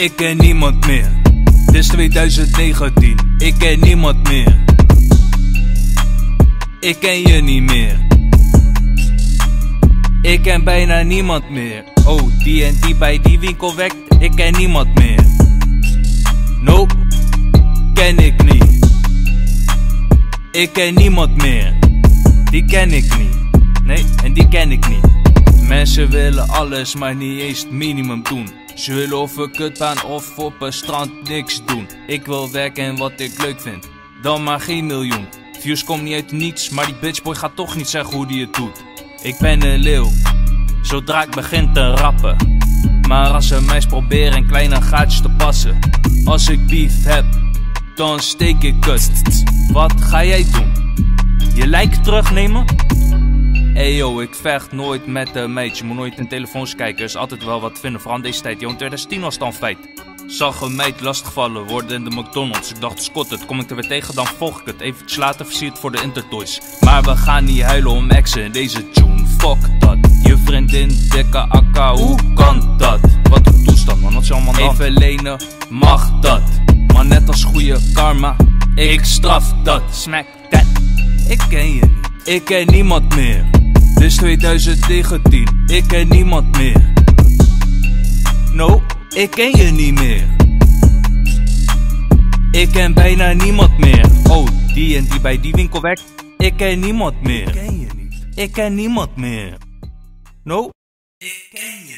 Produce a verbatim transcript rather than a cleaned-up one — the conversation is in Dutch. Ik ken niemand meer. Dit is twintig negentien. Ik ken niemand meer. Ik ken je niet meer. Ik ken bijna niemand meer. Oh, die en die bij die winkel wekt. Ik ken niemand meer. Nope, ken ik niet. Ik ken niemand meer. Die ken ik niet. Nee, en die ken ik niet. Mensen willen alles, maar niet eens het minimum doen. Ze willen of een kutbaan of op een strand niks doen. Ik wil werken en wat ik leuk vind. Dan maar geen miljoen. Views komen niet uit niets, maar die bitchboy gaat toch niet zeggen hoe die het doet. Ik ben een leeuw, zodra ik begin te rappen. Maar als ze meis proberen in kleine gaatjes te passen. Als ik beef heb, dan steek ik kut. Wat ga jij doen? Je lijk terugnemen? Hey yo, ik vecht nooit met een meidje. Moet nooit in telefoons kijken, is altijd wel wat vinden. Vooral deze tijd, joh, in twintig tien was het dan feit. Zag een meid lastigvallen worden in de McDonald's. Ik dacht, scot het, kom ik er weer tegen, dan volg ik het. Eventjes later versierd voor de Intertoys. Maar we gaan niet huilen om exen in deze tune. Fuck dat, je vriendin, dikke akka, hoe kan dat? Wat een toestand man, wat is allemaal aan? Even lenen, mag dat. Maar net als goede karma, ik straf dat. Smack dat, ik ken je niet. Ik ken niemand meer. Dit is twintig negentien, ik ken niemand meer. No, ik ken je niet meer. Ik ken bijna niemand meer. Oh, die en die bij die winkel werkt. Ik ken niemand meer. Ik ken je niet. Ik ken niemand meer. No, ik ken je.